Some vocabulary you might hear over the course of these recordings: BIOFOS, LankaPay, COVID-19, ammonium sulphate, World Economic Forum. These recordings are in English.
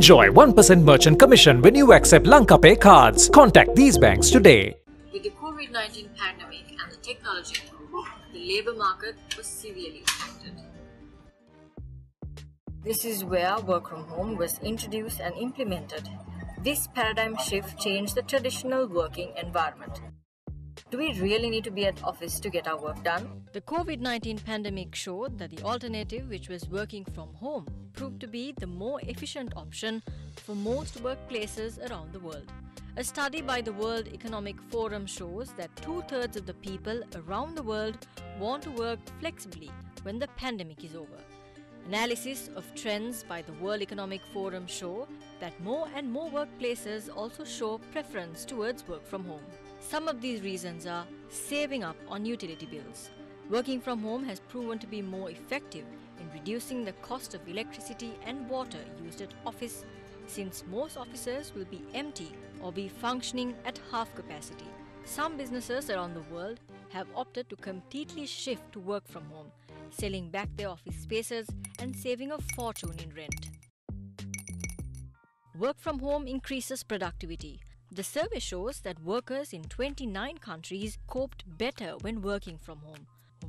Enjoy 1% merchant commission when you accept LankaPay cards. Contact these banks today. With the COVID-19 pandemic and the technology boom, the labour market was severely affected. This is where work from home was introduced and implemented. This paradigm shift changed the traditional working environment. Do we really need to be at office to get our work done? The COVID-19 pandemic showed that the alternative, which was working from home, proved to be the more efficient option for most workplaces around the world. A study by the World Economic Forum shows that 2/3 of the people around the world want to work flexibly when the pandemic is over. Analysis of trends by the World Economic Forum show that more and more workplaces also show preference towards work from home. Some of these reasons are saving up on utility bills. Working from home has proven to be more effective in reducing the cost of electricity and water used at office, since most offices will be empty or be functioning at half capacity. Some businesses around the world have opted to completely shift to work from home, selling back their office spaces and saving a fortune in rent. Work from home increases productivity. The survey shows that workers in 29 countries coped better when working from home.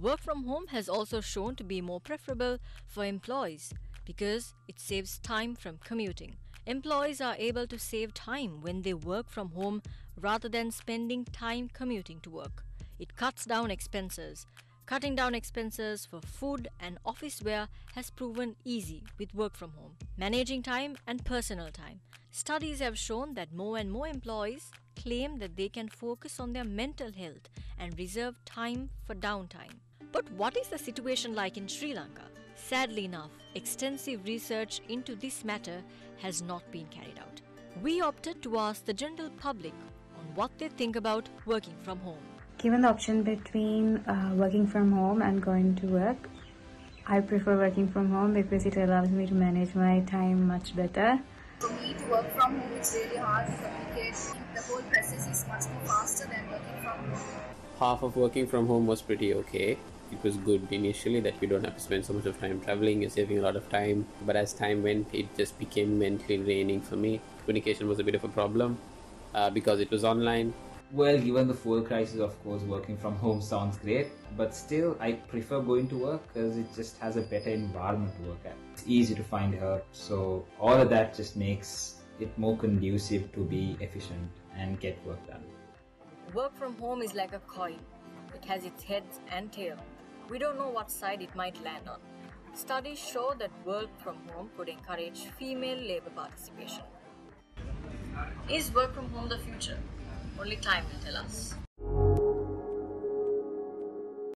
Work from home has also shown to be more preferable for employees because it saves time from commuting. Employees are able to save time when they work from home rather than spending time commuting to work. It cuts down expenses. Cutting down expenses for food and office wear has proven easy with work from home. Managing time and personal time. Studies have shown that more and more employees claim that they can focus on their mental health and reserve time for downtime. But what is the situation like in Sri Lanka? Sadly enough, extensive research into this matter has not been carried out. We opted to ask the general public on what they think about working from home. Given the option between working from home and going to work, I prefer working from home because it allows me to manage my time much better. For me, to work from home, it's really hard to communicate. The whole process is much more faster than working from home. Half of working from home was pretty okay. It was good initially that you don't have to spend so much of time traveling, you're saving a lot of time. But as time went, it just became mentally draining for me. Communication was a bit of a problem because it was online. Well, given the full crisis, of course, working from home sounds great, but still I prefer going to work because it just has a better environment to work at. It's easy to find help, so all of that just makes it more conducive to be efficient and get work done. Work from home is like a coin. It has its head and tail. We don't know what side it might land on. Studies show that work from home could encourage female labor participation. Is work from home the future? Only time will tell us.